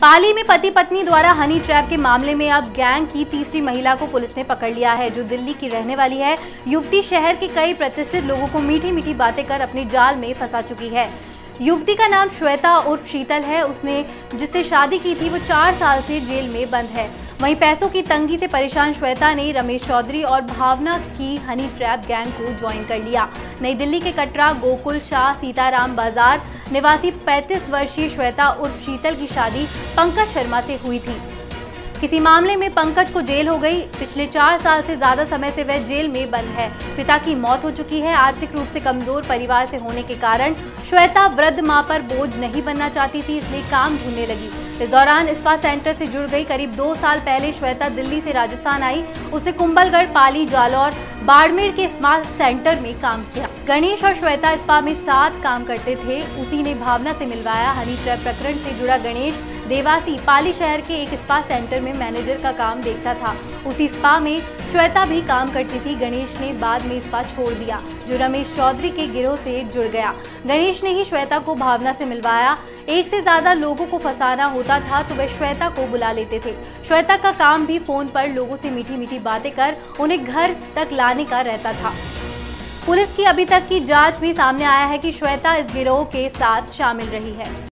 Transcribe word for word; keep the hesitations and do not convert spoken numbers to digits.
पाली में पति पत्नी द्वारा हनी ट्रैप के मामले में अब गैंग की तीसरी महिला को पुलिस ने पकड़ लिया है, जो दिल्ली की रहने वाली है। युवती शहर के कई प्रतिष्ठित लोगों को मीठी मीठी बातें कर अपने जाल में फंसा चुकी है। युवती का नाम श्वेता उर्फ शीतल है। उसने जिससे शादी की थी वो चार साल से जेल में बंद है। वहीं पैसों की तंगी से परेशान श्वेता ने रमेश चौधरी और भावना की हनी ट्रैप गैंग को ज्वाइन कर लिया। नई दिल्ली के कटरा गोकुल शाह सीताराम बाजार निवासी पैंतीस वर्षीय श्वेता उर्फ शीतल की शादी पंकज शर्मा से हुई थी। किसी मामले में पंकज को जेल हो गई। पिछले चार साल से ज्यादा समय से वह जेल में बंद है। पिता की मौत हो चुकी है। आर्थिक रूप से कमजोर परिवार से होने के कारण श्वेता वृद्ध मां पर बोझ नहीं बनना चाहती थी, इसलिए काम ढूंढने लगी। इस दौरान इस्पा सेंटर से जुड़ गई। करीब दो साल पहले श्वेता दिल्ली से राजस्थान आई। उसने कुंबलगढ़, पाली, जालौर, बाड़मेर के इस्पा सेंटर में काम किया। गणेश और श्वेता इस्पा में साथ काम करते थे। उसी ने भावना से मिलवाया। हनी ट्रैप प्रकरण से जुड़ा गणेश देवासी पाली शहर के एक स्पा सेंटर में मैनेजर का काम देखता था। उसी स्पा में श्वेता भी काम करती थी। गणेश ने बाद में स्पा छोड़ दिया, जो रमेश चौधरी के गिरोह से जुड़ गया। गणेश ने ही श्वेता को भावना से मिलवाया। एक से ज्यादा लोगों को फंसाना होता था तो वह श्वेता को बुला लेते थे। श्वेता का काम भी फोन पर लोगों से मीठी मीठी बातें कर उन्हें घर तक लाने का रहता था। पुलिस की अभी तक की जाँच में सामने आया है कि श्वेता इस गिरोह के साथ शामिल रही है।